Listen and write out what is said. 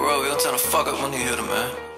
Royal, tryna fuck up when you hit him, man.